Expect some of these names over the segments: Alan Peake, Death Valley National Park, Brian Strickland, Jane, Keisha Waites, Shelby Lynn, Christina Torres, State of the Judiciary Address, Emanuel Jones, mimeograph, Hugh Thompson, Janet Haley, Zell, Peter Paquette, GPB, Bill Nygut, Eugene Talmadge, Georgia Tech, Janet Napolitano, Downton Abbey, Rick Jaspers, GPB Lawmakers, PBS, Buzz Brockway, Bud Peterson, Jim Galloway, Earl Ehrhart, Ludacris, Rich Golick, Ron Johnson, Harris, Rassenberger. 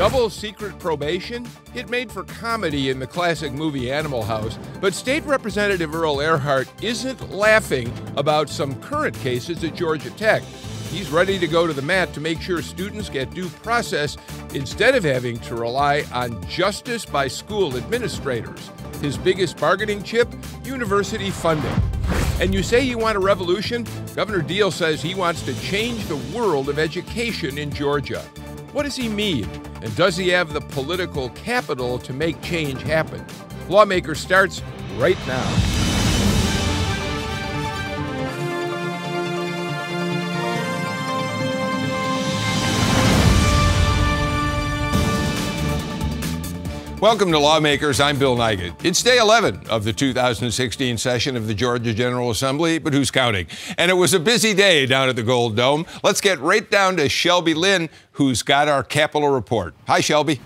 Double secret probation? It made for comedy in the classic movie Animal House, but State Representative Earl Ehrhart isn't laughing about some current cases at Georgia Tech. He's ready to go to the mat to make sure students get due process instead of having to rely on justice by school administrators. His biggest bargaining chip? University funding. And you say you want a revolution? Governor Deal says he wants to change the world of education in Georgia. What does he mean? And does he have the political capital to make change happen? Lawmaker starts right now. Welcome to Lawmakers. I'm Bill Nygut. It's day 11 of the 2016 session of the Georgia General Assembly, but who's counting? And it was a busy day down at the Gold Dome. Let's get right down to Shelby Lynn, who's got our Capitol report. Hi, Shelby.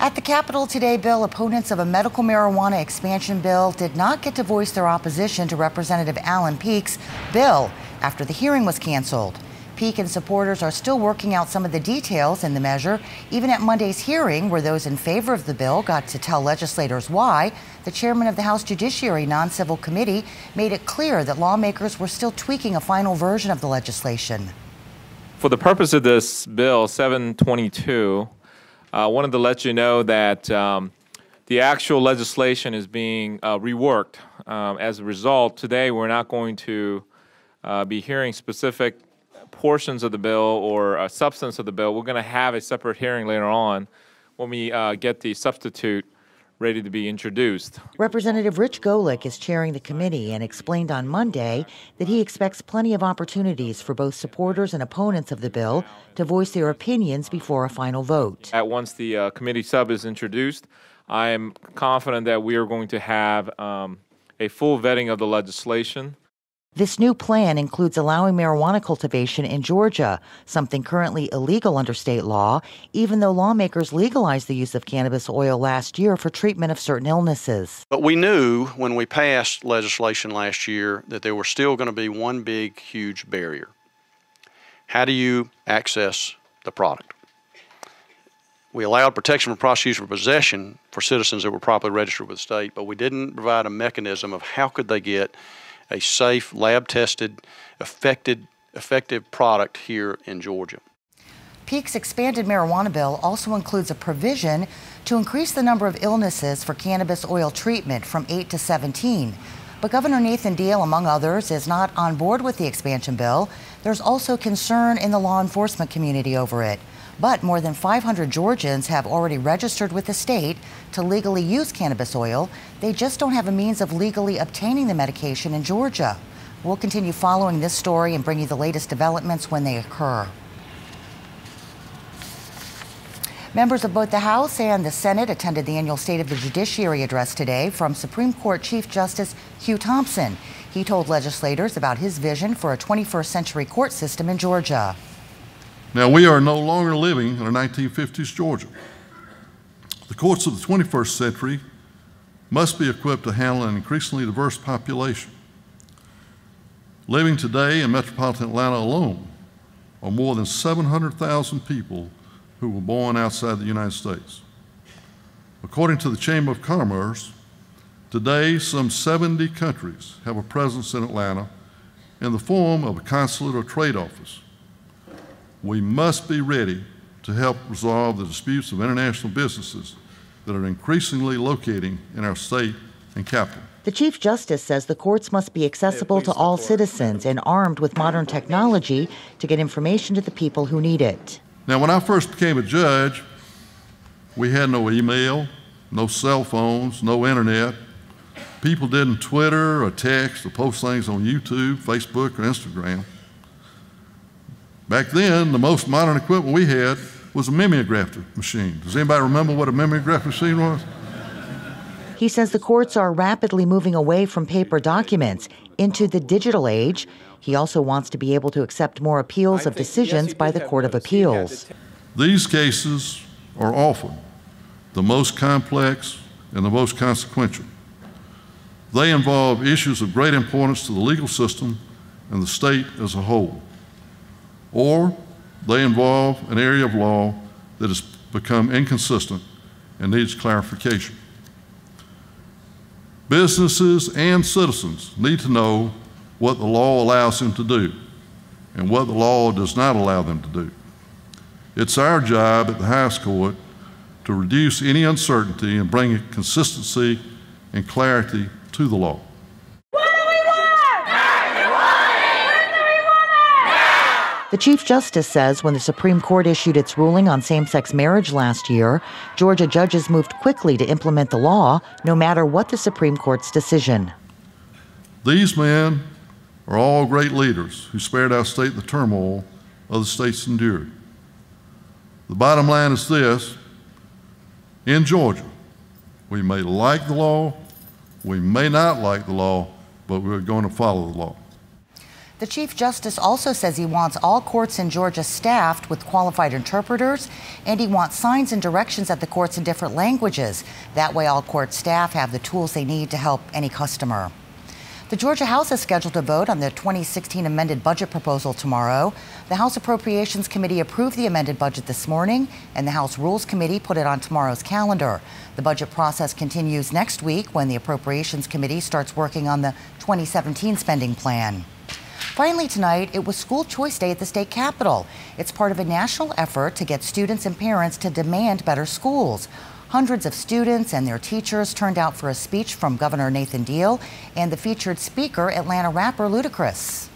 At the Capitol today, Bill, opponents of a medical marijuana expansion bill did not get to voice their opposition to Representative Alan Peake's bill after the hearing was canceled. Peake and supporters are still working out some of the details in the measure. Even at Monday's hearing, where those in favor of the bill got to tell legislators why, the chairman of the House Judiciary Non-Civil Committee made it clear that lawmakers were still tweaking a final version of the legislation. For the purpose of this bill, 722, I wanted to let you know that the actual legislation is being reworked. As a result, today we're not going to be hearing specific portions of the bill or substance of the bill. We're going to have a separate hearing later on when we get the substitute ready to be introduced. Representative Rich Golick is chairing the committee and explained on Monday that he expects plenty of opportunities for both supporters and opponents of the bill to voice their opinions before a final vote. Once the committee sub is introduced, I am confident that we are going to have a full vetting of the legislation. This new plan includes allowing marijuana cultivation in Georgia, something currently illegal under state law, even though lawmakers legalized the use of cannabis oil last year for treatment of certain illnesses. But we knew when we passed legislation last year that there were still going to be one big, huge barrier. How do you access the product? We allowed protection from prosecution for possession for citizens that were properly registered with the state, but we didn't provide a mechanism of how could they get a safe, lab-tested, effective product here in Georgia. Peake's expanded marijuana bill also includes a provision to increase the number of illnesses for cannabis oil treatment from 8 to 17. But Governor Nathan Deal, among others, is not on board with the expansion bill. There's also concern in the law enforcement community over it. But more than 500 Georgians have already registered with the state to legally use cannabis oil. They just don't have a means of legally obtaining the medication in Georgia. We'll continue following this story and bring you the latest developments when they occur. Members of both the House and the Senate attended the annual State of the Judiciary address today from Supreme Court Chief Justice Hugh Thompson. He told legislators about his vision for a 21st century court system in Georgia. Now, we are no longer living in a 1950s Georgia. The courts of the 21st century must be equipped to handle an increasingly diverse population. Living today in metropolitan Atlanta alone are more than 700,000 people who were born outside the United States. According to the Chamber of Commerce, today some 70 countries have a presence in Atlanta in the form of a consulate or trade office. We must be ready to help resolve the disputes of international businesses that are increasingly locating in our state and capital. The Chief Justice says the courts must be accessible to all citizens and armed with modern technology to get information to the people who need it. Now, when I first became a judge, we had no email, no cell phones, no internet. People didn't Twitter or text or post things on YouTube, Facebook, or Instagram. Back then, the most modern equipment we had was a mimeograph machine. Does anybody remember what a mimeograph machine was? He says the courts are rapidly moving away from paper documents into the digital age. He also wants to be able to accept more appeals of decisions by the Court of Appeals. These cases are often the most complex and the most consequential. They involve issues of great importance to the legal system and the state as a whole. Or they involve an area of law that has become inconsistent and needs clarification. Businesses and citizens need to know what the law allows them to do and what the law does not allow them to do. It's our job at the highest court to reduce any uncertainty and bring consistency and clarity to the law. The Chief Justice says when the Supreme Court issued its ruling on same-sex marriage last year, Georgia judges moved quickly to implement the law, no matter what the Supreme Court's decision. These men are all great leaders who spared our state the turmoil other states endured. The bottom line is this: in Georgia, we may like the law, we may not like the law, but we're going to follow the law. The Chief Justice also says he wants all courts in Georgia staffed with qualified interpreters, and he wants signs and directions at the courts in different languages. That way all court staff have the tools they need to help any customer. The Georgia House is scheduled to vote on the 2016 amended budget proposal tomorrow. The House Appropriations Committee approved the amended budget this morning, and the House Rules Committee put it on tomorrow's calendar. The budget process continues next week when the Appropriations Committee starts working on the 2017 spending plan. Finally tonight, it was School Choice Day at the state capitol. It's part of a national effort to get students and parents to demand better schools. Hundreds of students and their teachers turned out for a speech from Governor Nathan Deal and the featured speaker, Atlanta rapper Ludacris.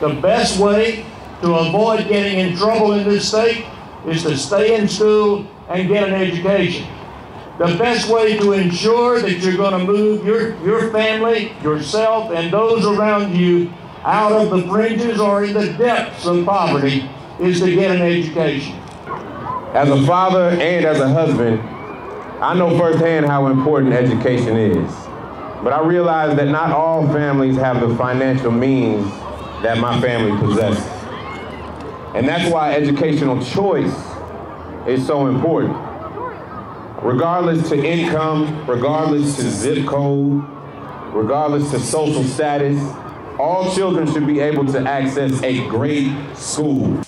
The best way to avoid getting in trouble in this state is to stay in school and get an education. The best way to ensure that you're going to move your family, yourself, and those around you out of the fringes or in the depths of poverty is to get an education. As a father and as a husband, I know firsthand how important education is. But I realize that not all families have the financial means that my family possesses. And that's why educational choice is so important. Regardless to income, regardless to zip code, regardless to social status, all children should be able to access a great school.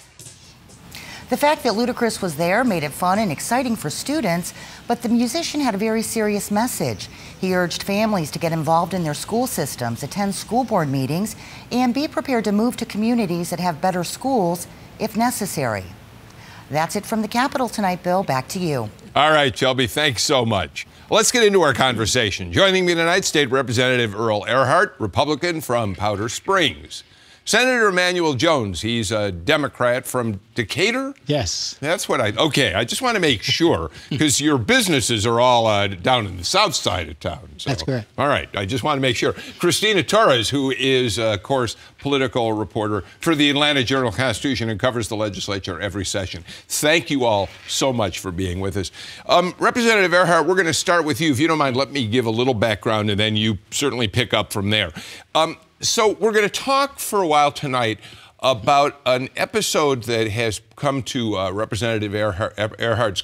The fact that Ludacris was there made it fun and exciting for students, but the musician had a very serious message. He urged families to get involved in their school systems, attend school board meetings, and be prepared to move to communities that have better schools if necessary. That's it from the Capitol tonight, Bill. Back to you. All right, Shelby, thanks so much. Let's get into our conversation. Joining me tonight, State Representative Earl Ehrhart, Republican from Powder Springs. Senator Emanuel Jones, he's a Democrat from Decatur? Yes. That's what okay, I just want to make sure, because your businesses are all down in the south side of town. So. That's correct. All right, I just want to make sure. Christina Torres, who is, of course, political reporter for the Atlanta Journal-Constitution and covers the legislature every session. Thank you all so much for being with us. Representative Ehrhart, we're going to start with you. If you don't mind, let me give a little background, and then you certainly pick up from there. So we're going to talk for a while tonight about an episode that has come to Representative Ehrhart's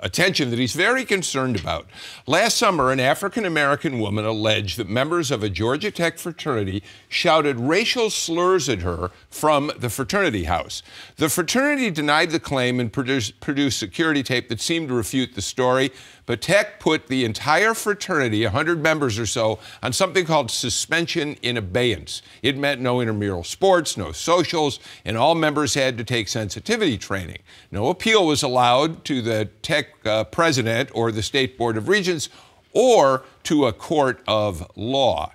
attention that he's very concerned about. Last summer, an African-American woman alleged that members of a Georgia Tech fraternity shouted racial slurs at her from the fraternity house. The fraternity denied the claim and produced security tape that seemed to refute the story. But Tech put the entire fraternity, 100 members or so, on something called suspension in abeyance. It meant no intramural sports, no socials, and all members had to take sensitivity training. No appeal was allowed to the Tech president or the State Board of Regents or to a court of law.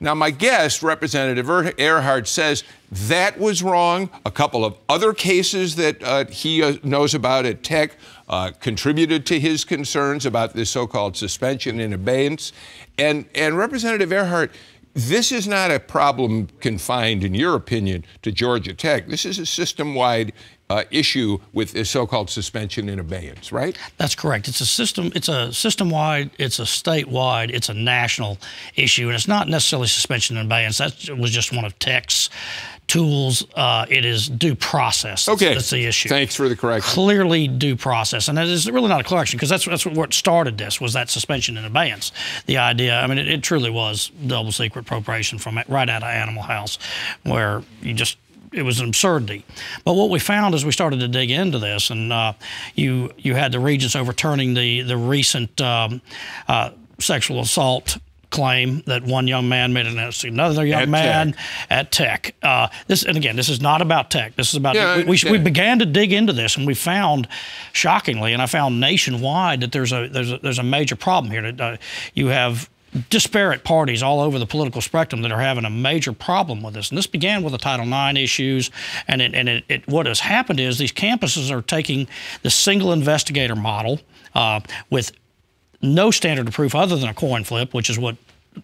Now, my guest, Representative Ehrhart, says that was wrong. A couple of other cases that he knows about at Tech contributed to his concerns about this so-called suspension in abeyance. And Representative Ehrhart, this is not a problem confined, in your opinion, to Georgia Tech. This is a system-wide issue with this so-called suspension in abeyance, right? That's correct. It's a system-wide, it's a statewide, it's a national issue, and it's not necessarily suspension in abeyance. That was just one of Tech's tools. It is due process. Okay, that's the issue. Thanks for the correction. Clearly due process, and that is really not a correction because that's what started this was that suspension in abeyance. The idea, I mean, it truly was double secret appropriation from right out of Animal House, where you just it was an absurdity. But what we found as we started to dig into this, and you had the regents overturning the recent sexual assault claim that one young man made against another young man at Tech. This, and again, this is not about Tech. This is about, we began to dig into this, and we found, shockingly, and I found nationwide, that there's a major problem here. You have disparate parties all over the political spectrum that are having a major problem with this. And this began with the Title IX issues, and what has happened is these campuses are taking the single investigator model with no standard of proof other than a coin flip, which is what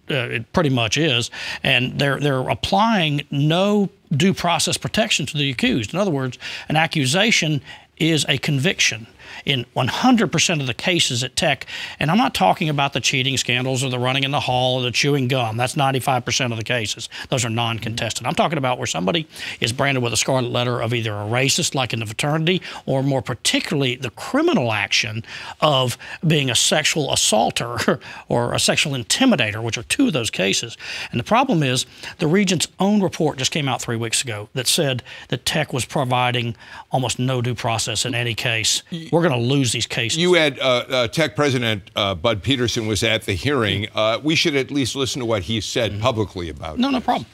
it pretty much is, and they're applying no due process protection to the accused. In other words, an accusation is a conviction in 100% of the cases at Tech. And I'm not talking about the cheating scandals or the running in the hall or the chewing gum. That's 95% of the cases. Those are non-contested. I'm talking about where somebody is branded with a scarlet letter of either a racist, like in the fraternity, or more particularly the criminal action of being a sexual assaulter or a sexual intimidator, which are two of those cases. And the problem is the regent's own report just came out 3 weeks ago that said that Tech was providing almost no due process in any case. We're going to lose these cases. You had Tech President Bud Peterson was at the hearing. We should at least listen to what he said publicly about it. No, no problem.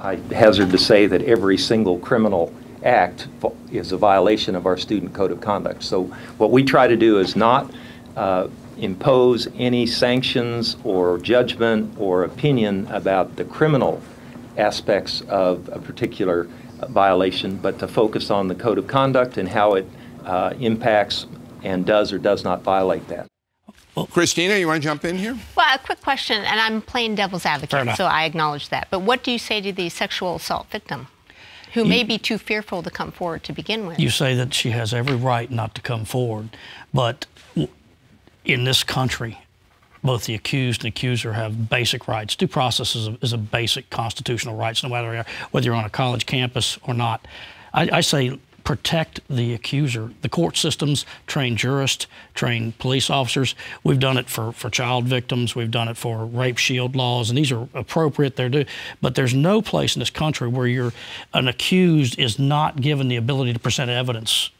I hazard to say that every single criminal act is a violation of our student code of conduct. So what we try to do is not impose any sanctions or judgment or opinion about the criminal aspects of a particular violation, but to focus on the code of conduct and how it impacts and does or does not violate that. Well, Christina, you want to jump in here? Well, a quick question, and I'm playing devil's advocate, so I acknowledge that. But what do you say to the sexual assault victim who may be too fearful to come forward to begin with? You say that she has every right not to come forward, but in this country, both the accused and accuser have basic rights. Due process is a basic constitutional right, no matter whether you're on a college campus or not. I say, protect the accuser. The court systems train jurists, train police officers. We've done it for child victims. We've done it for rape shield laws, and these are appropriate. They're due. But there's no place in this country where an accused is not given the ability to present evidence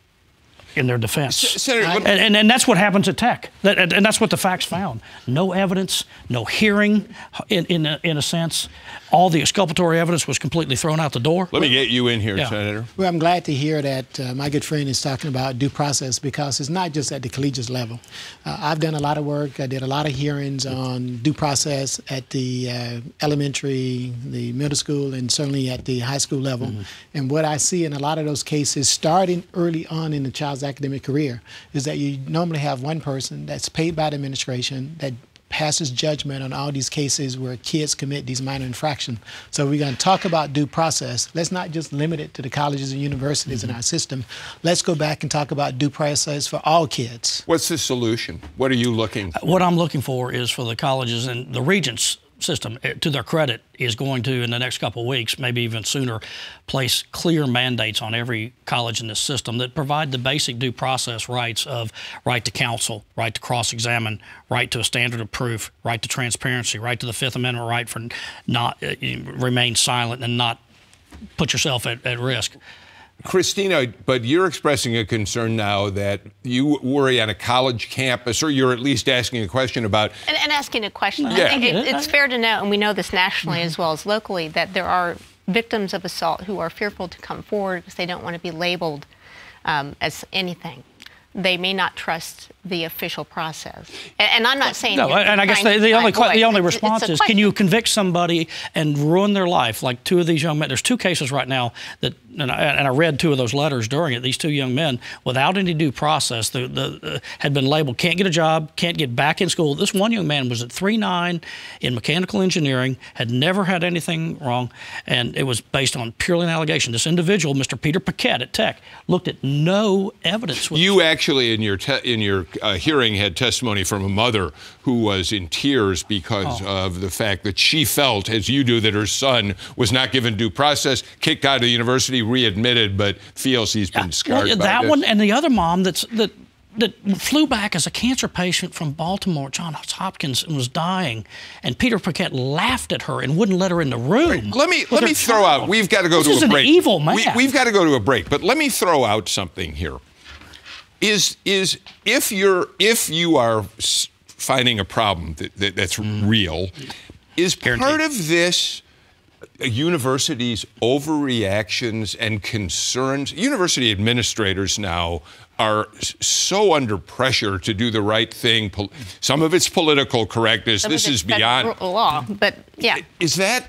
in their defense. Senator, and that's what happens at Tech. And that's what the facts found. No evidence, no hearing, in a sense. All the exculpatory evidence was completely thrown out the door. Let me get you in here, Senator. Well, I'm glad to hear that my good friend is talking about due process, because it's not just at the collegiate level. I've done a lot of work. I did a lot of hearings on due process at the elementary, the middle school, and certainly at the high school level. And what I see in a lot of those cases, starting early on in the child's academic career, is that you normally have one person that's paid by the administration that passes judgment on all these cases where kids commit these minor infractions. So we're going to talk about due process. Let's not just limit it to the colleges and universities in our system. Let's go back and talk about due process for all kids. What's the solution? What are you looking for? What I'm looking for is for the colleges and the regents system, to their credit, is going to, in the next couple of weeks, maybe even sooner, place clear mandates on every college in this system that provide the basic due process rights of right to counsel, right to cross-examine, right to a standard of proof, right to transparency, right to the Fifth Amendment right for not remain silent and not put yourself at risk. Christina, but you're expressing a concern now that you worry on a college campus, or you're at least asking a question about... And asking a question. Yeah. I think it's fair to know, and we know this nationally as well as locally, that there are victims of assault who are fearful to come forward because they don't want to be labeled as anything. They may not trust the official process. And I'm not saying... No, and I guess the only response is, can you convict somebody and ruin their life? Like two of these young men, there's two cases right now that, and I read two of those letters during it, these two young men, without any due process, had been labeled, can't get a job, can't get back in school. This one young man was at 3.9 in mechanical engineering, had never had anything wrong, and it was based on purely an allegation. This individual, Mr. Peter Paquette at Tech, looked at no evidence. You actually, in your hearing, had testimony from a mother who was in tears because of the fact that she felt, as you do, that her son was not given due process, kicked out of the university, readmitted, but feels he's been scarred by this. That one, and the other mom that's that flew back as a cancer patient from Baltimore, Johns Hopkins, and was dying. And Peter Paquette laughed at her and wouldn't let her in the room. Right. Let me throw out. We've got to go to a break. This is an evil man. We've got to go to a break. But let me throw out something here. Is if you are finding a problem that's real, is part of this universities' overreactions and concerns? University administrators now are so under pressure to do the right thing. Some of it's political correctness. This is beyond law, but yeah. Is that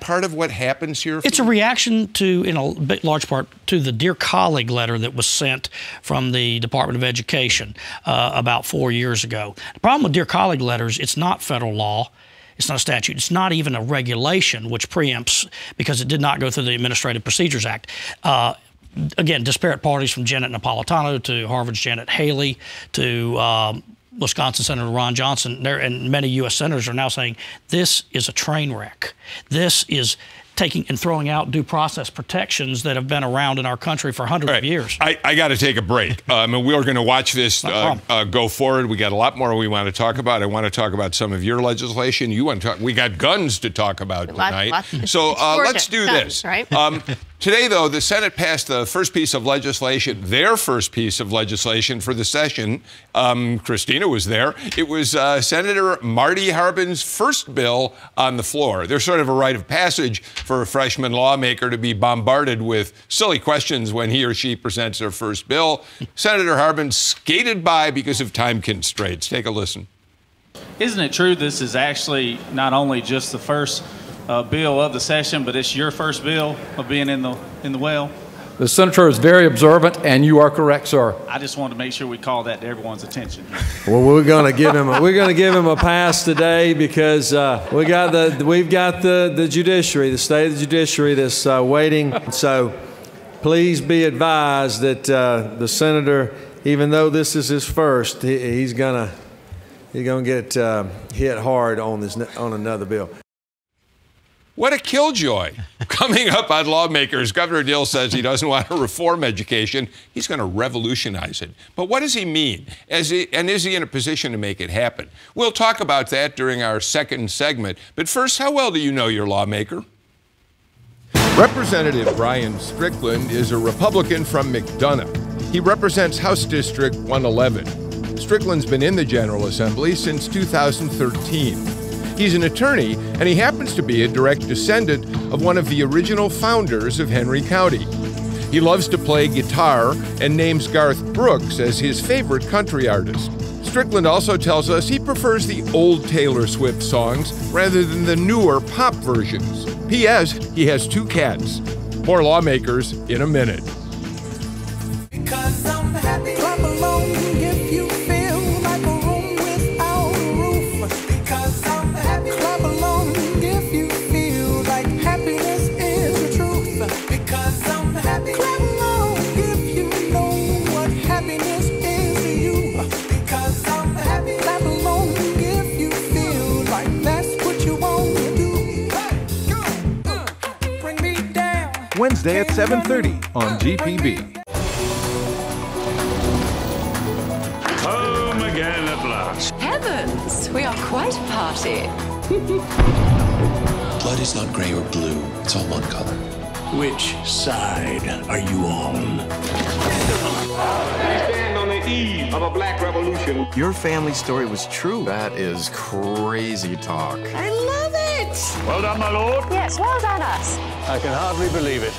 part of what happens here? It's a reaction to, in a large part, to the Dear Colleague letter that was sent from the Department of Education about 4 years ago. The problem with Dear Colleague letters, it's not federal law. It's not a statute. It's not even a regulation, which preempts because it did not go through the Administrative Procedures Act. Again, disparate parties from Janet Napolitano to Harvard's Janet Haley to Wisconsin Senator Ron Johnson and many U.S. senators are now saying this is a train wreck. This is taking and throwing out due process protections that have been around in our country for hundreds of years. I got to take a break. And we are going to watch this go forward. We got a lot more we want to talk about. I want to talk about some of your legislation. You want to talk? We got guns to talk about tonight. So let's do this. Right? Today, though, the Senate passed the first piece of legislation, their first piece of legislation for the session. Christina was there. It was Senator Marty Harbin's first bill on the floor. There's sort of a rite of passage for a freshman lawmaker to be bombarded with silly questions when he or she presents their first bill. Senator Harbin skated by because of time constraints. Take a listen. Isn't it true this is actually not only just the first bill of the session, but it's your first bill of being in the well? The senator is very observant, and you are correct, sir. I just wanted to make sure we call that to everyone's attention. Well, we're going to give him a pass today because we've got the judiciary, the state of the judiciary that's waiting. So please be advised that the senator, even though this is his first, he's going to get hit hard on this another bill. What a killjoy. Coming up on Lawmakers, Governor Deal says he doesn't want to reform education. He's going to revolutionize it. But what does he mean? And is he in a position to make it happen? We'll talk about that during our second segment. But first, how well do you know your lawmaker? Representative Brian Strickland is a Republican from McDonough. He represents House District 111. Strickland's been in the General Assembly since 2013. He's an attorney, and he happens to be a direct descendant of one of the original founders of Henry County. He loves to play guitar and names Garth Brooks as his favorite country artist. Strickland also tells us he prefers the old Taylor Swift songs rather than the newer pop versions. P.S. he has two cats. More lawmakers in a minute. Because I'm happy. Clap along if you feel like a room without a roof. Because Wednesday at 7:30 on GPB. Home again at last. Heavens, we are quite a party. Blood is not gray or blue, it's all one color. Which side are you on? We stand on the eve of a black revolution. Your family story was true. That is crazy talk. I love it. Well done, my lord. Yes, well done us. I can hardly believe it.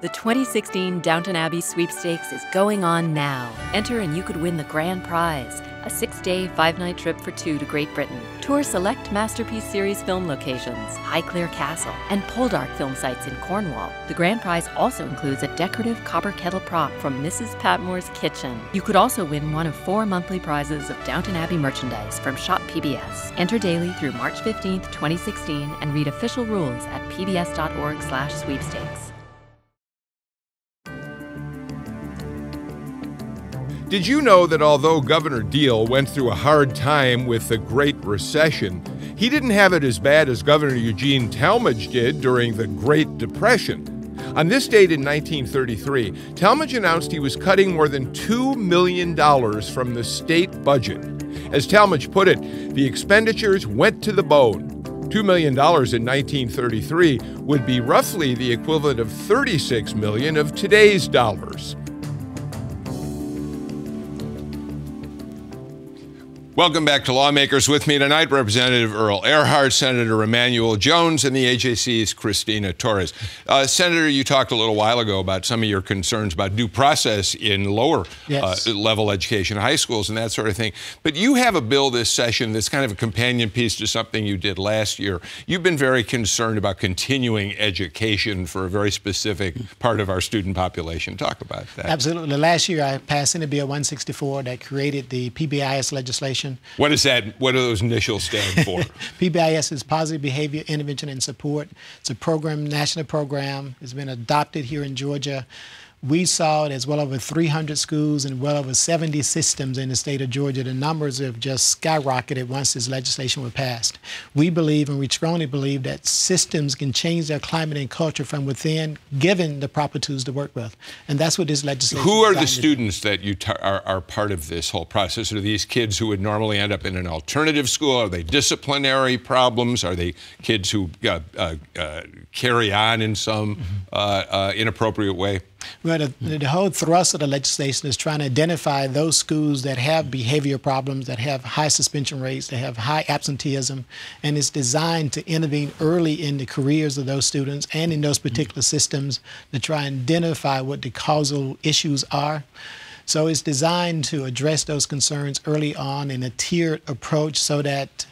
The 2016 Downton Abbey Sweepstakes is going on now. Enter and you could win the grand prize, a 6-day, 5-night trip for two to Great Britain. Tour select Masterpiece Series film locations, Highclere Castle, and Poldark film sites in Cornwall. The grand prize also includes a decorative copper kettle prop from Mrs. Patmore's kitchen. You could also win one of 4 monthly prizes of Downton Abbey merchandise from Shop PBS. Enter daily through March 15th, 2016, and read official rules at pbs.org/sweepstakes. Did you know that although Governor Deal went through a hard time with the Great Recession, he didn't have it as bad as Governor Eugene Talmadge did during the Great Depression? On this date in 1933, Talmadge announced he was cutting more than $2 million from the state budget. As Talmadge put it, the expenditures went to the bone. $2 million in 1933 would be roughly the equivalent of $36 million of today's dollars. Welcome back to Lawmakers. With me tonight, Representative Earl Ehrhart, Senator Emanuel Jones, and the AJC's Christina Torres. Senator, you talked a little while ago about some of your concerns about due process in lower level education, high schools and that sort of thing. But you have a bill this session that's kind of a companion piece to something you did last year. You've been very concerned about continuing education for a very specific part of our student population. Talk about that. Absolutely. Last year, I passed Senate Bill 164 that created the PBIS legislation. What is that? What do those initials stand for? PBIS is Positive Behavior Intervention and Support. It's a program, national program. It's been adopted here in Georgia. We saw it as well over 300 schools and well over 70 systems in the state of Georgia. The numbers have just skyrocketed once this legislation was passed. We believe, and we strongly believe, that systems can change their climate and culture from within, given the proper tools to work with. And that's what this legislation is. Who are the students that you are part of this whole process? Are these kids who would normally end up in an alternative school? Are they disciplinary problems? Are they kids who carry on in some inappropriate way? Well, the whole thrust of the legislation is trying to identify those schools that have behavior problems, that have high suspension rates, that have high absenteeism, and it's designed to intervene early in the careers of those students and in those particular systems to try and identify what the causal issues are. So it's designed to address those concerns early on in a tiered approach so that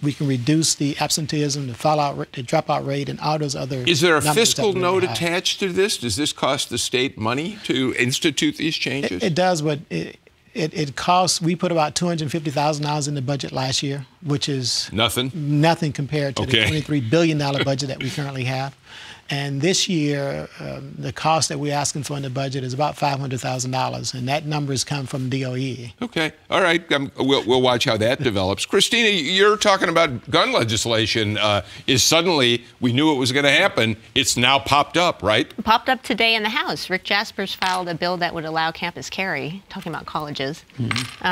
we can reduce the absenteeism, the fallout, the dropout rate, and all those other. Is there a fiscal note attached to this? Does this cost the state money to institute these changes? It does, but it costs. We put about $250,000 in the budget last year, which is nothing. Nothing compared to the $23 billion budget that we currently have. And this year, the cost that we're asking for in the budget is about $500,000, and that number has come from DOE. Okay, all right, we'll watch how that develops. Christina, you're talking about gun legislation. Is suddenly, we knew it was going to happen, it's now popped up, right? Popped up today in the House. Rick Jaspers filed a bill that would allow campus carry, talking about colleges. Mm-hmm.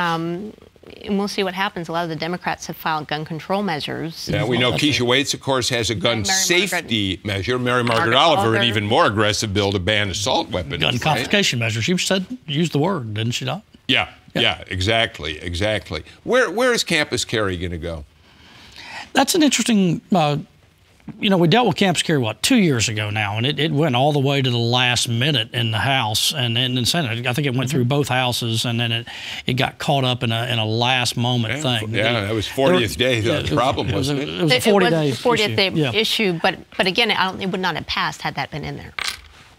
And we'll see what happens. A lot of the Democrats have filed gun control measures. Yeah, we know Keisha Waites, of course, has a gun safety measure. Mary Margaret Oliver, an even more aggressive bill to ban assault weapons. Gun confiscation measure. She said, used the word, didn't she not? Yeah, yeah, exactly, exactly. Where is campus carry going to go? That's an interesting, you know, we dealt with campus carry, what, 2 years ago now, and it went all the way to the last minute in the House and in the Senate. I think it went through both houses, and then it got caught up in a last-moment thing. Yeah, that was 40th day, the problem, wasn't it? It was a 40th day issue, but again, it would not have passed had that been in there.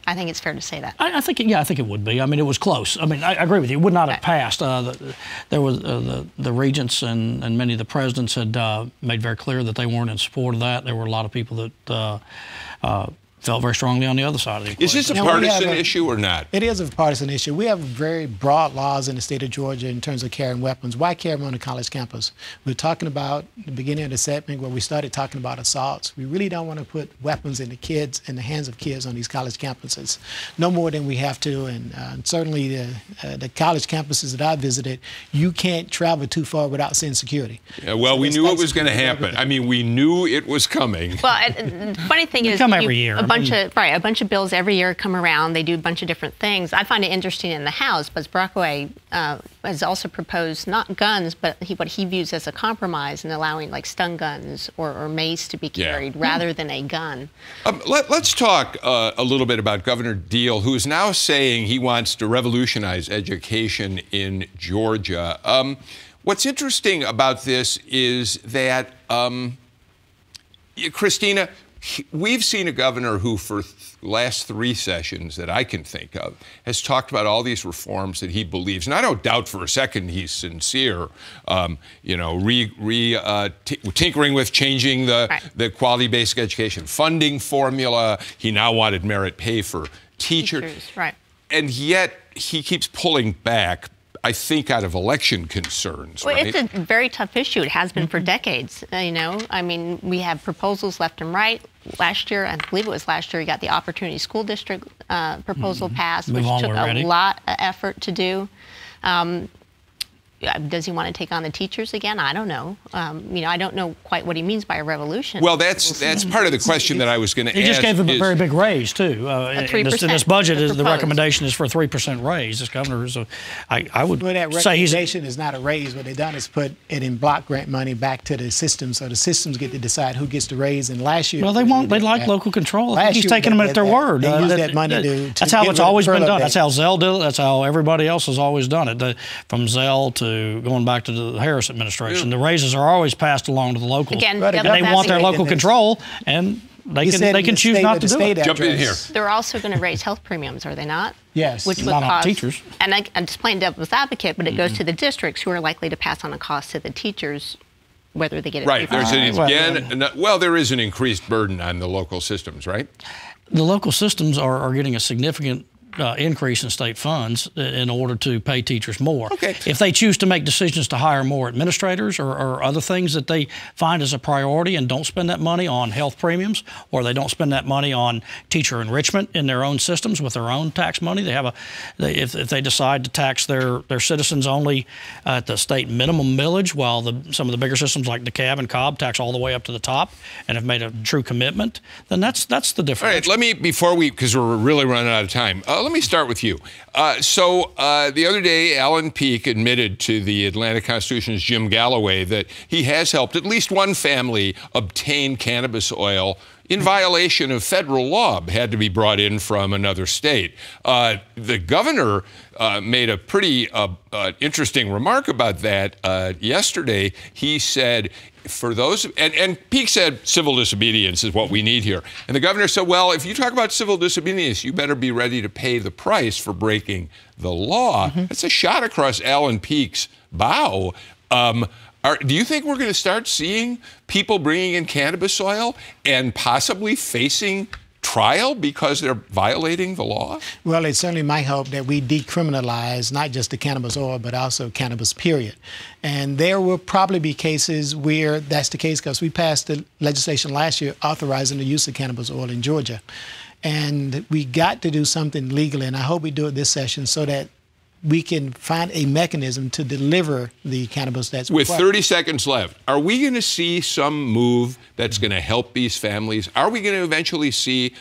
I think it's fair to say that. I think it would be. I mean, it was close. I mean, I agree with you. It would not have passed. There was the regents and many of the presidents had made very clear that they weren't in support of that. There were a lot of people that felt very strongly on the other side of the equation. Is this a partisan issue or not? It is a partisan issue. We have very broad laws in the state of Georgia in terms of carrying weapons. Why carry them on a college campus? We're talking about the beginning of the segment where we started talking about assaults. We really don't want to put weapons in the hands of kids on these college campuses, no more than we have to. And certainly the college campuses that I visited, you can't travel too far without seeing security. Yeah, well, so we knew it was going to happen. I mean, we knew it was coming. Well, the funny thing is, come every year. A bunch of bills every year come around. They do a bunch of different things. I find it interesting in the House, Buzz Brockway has also proposed not guns, but what he views as a compromise in allowing like stun guns or mace to be carried rather than a gun. Let's talk a little bit about Governor Deal, who is now saying he wants to revolutionize education in Georgia. What's interesting about this is that, Christina, we've seen a governor who, for last three sessions that I can think of, has talked about all these reforms that he believes. And I don't doubt for a second he's sincere, you know, tinkering with changing the quality-based education funding formula. He now wanted merit pay for teachers. And yet he keeps pulling back I think, out of election concerns. Well, right? It's a very tough issue. It has been for decades, you know. I mean, we have proposals left and right. Last year, I believe it was last year, we got the Opportunity School District proposal passed, which took a lot of effort to do. Does he want to take on the teachers again? I don't know. You know, I don't know quite what he means by a revolution. Well, that's part of the question that I was going to ask. He just gave them a very big raise, too. This budget, is the recommendation is for a 3% raise. This governor is, I would say he's... That recommendation is not a raise. What they've done is put it in block grant money back to the system, so the systems get to decide who gets the raise. And last year... Well, they won't. They like local control. He's taking them at their word. They use that money to... That's how it's always been done. That's how Zell did it. That's how everybody else has always done it. From Zell to... going back to the Harris administration, the raises are always passed along to the locals. Again, they want their local control, and they can choose not to do it. Jump in here. They're also going to raise health premiums, are they not? Yes, which would cost teachers. And I'm just playing devil's advocate, but it goes to the districts who are likely to pass on a cost to the teachers, whether they get it right. There's there is an increased burden on the local systems, right? The local systems are getting a significant increase in state funds in order to pay teachers more. Okay. If they choose to make decisions to hire more administrators or other things that they find as a priority and don't spend that money on health premiums, or they don't spend that money on teacher enrichment in their own systems with their own tax money, if they decide to tax their citizens only at the state minimum millage, while some of the bigger systems like DeKalb and Cobb tax all the way up to the top and have made a true commitment, then that's the difference. All right, because we're really running out of time, let me start with you. The other day, Alan Peake admitted to the Atlanta Constitution's Jim Galloway that he has helped at least one family obtain cannabis oil in violation of federal law, had to be brought in from another state. The governor made a pretty interesting remark about that yesterday. He said, for those, and Peake said civil disobedience is what we need here. And the governor said, well, if you talk about civil disobedience, you better be ready to pay the price for breaking the law. That's a shot across Alan Peake's bow. Do you think we're going to start seeing people bringing in cannabis oil and possibly facing trial because they're violating the law? Well, it's certainly my hope that we decriminalize not just the cannabis oil, but also cannabis, period. And there will probably be cases where that's the case, because we passed the legislation last year authorizing the use of cannabis oil in Georgia. And we got to do something legally, and I hope we do it this session so that we can find a mechanism to deliver the cannabis that's required. With 30 seconds left, are we going to see some move that's going to help these families? Are we going to eventually see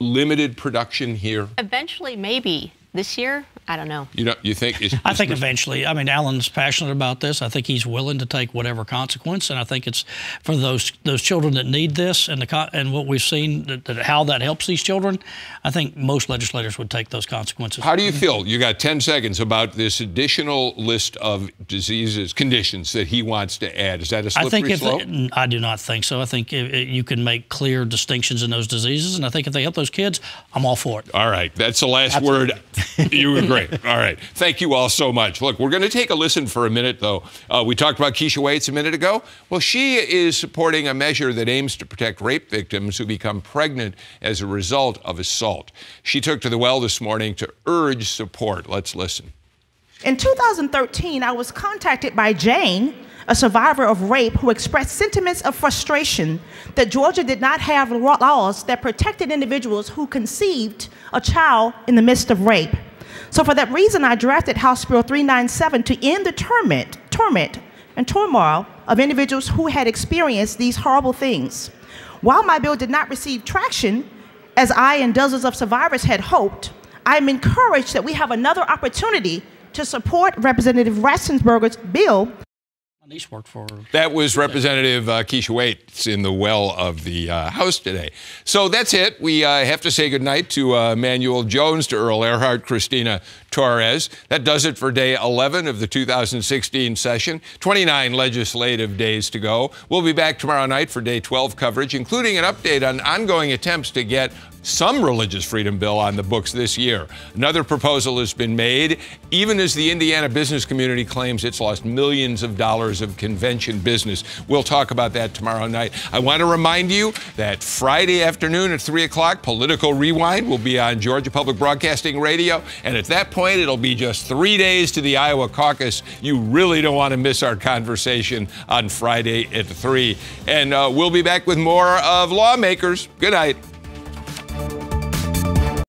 limited production here? Eventually, maybe. This year? I don't know. You think? I think eventually. I mean, Alan's passionate about this. I think he's willing to take whatever consequence, and I think it's for those children that need this, and what we've seen how that helps these children. I think most legislators would take those consequences. How do you feel? You got 10 seconds about this additional list of diseases, conditions that he wants to add. Is that a slippery slope? I do not think so. I think you can make clear distinctions in those diseases, and I think if they help those kids, I'm all for it. All right, that's the last word. You were great. All right. Thank you all so much. Look, we're going to take a listen for a minute, though. We talked about Keisha Waites a minute ago. Well, she is supporting a measure that aims to protect rape victims who become pregnant as a result of assault. She took to the well this morning to urge support. Let's listen. In 2013, I was contacted by Jane, a survivor of rape, who expressed sentiments of frustration that Georgia did not have laws that protected individuals who conceived a child in the midst of rape. So for that reason, I drafted House Bill 397 to end the torment and turmoil of individuals who had experienced these horrible things. While my bill did not receive traction, as I and dozens of survivors had hoped, I am encouraged that we have another opportunity to support Representative Rassenberger's bill. That was Representative Keisha Waites in the well of the House today. So that's it. We have to say goodnight to Emanuel Jones, to Earl Ehrhart, Christina Torres. That does it for day 11 of the 2016 session. 29 legislative days to go. We'll be back tomorrow night for day 12 coverage, including an update on ongoing attempts to get some religious freedom bill on the books this year. Another proposal has been made, even as the Indiana business community claims it's lost millions of dollars of convention business. We'll talk about that tomorrow night. I want to remind you that Friday afternoon at 3 o'clock, Political Rewind will be on Georgia Public Broadcasting Radio. And at that point, it'll be just 3 days to the Iowa caucus. You really don't want to miss our conversation on Friday at 3. And we'll be back with more of Lawmakers. Good night.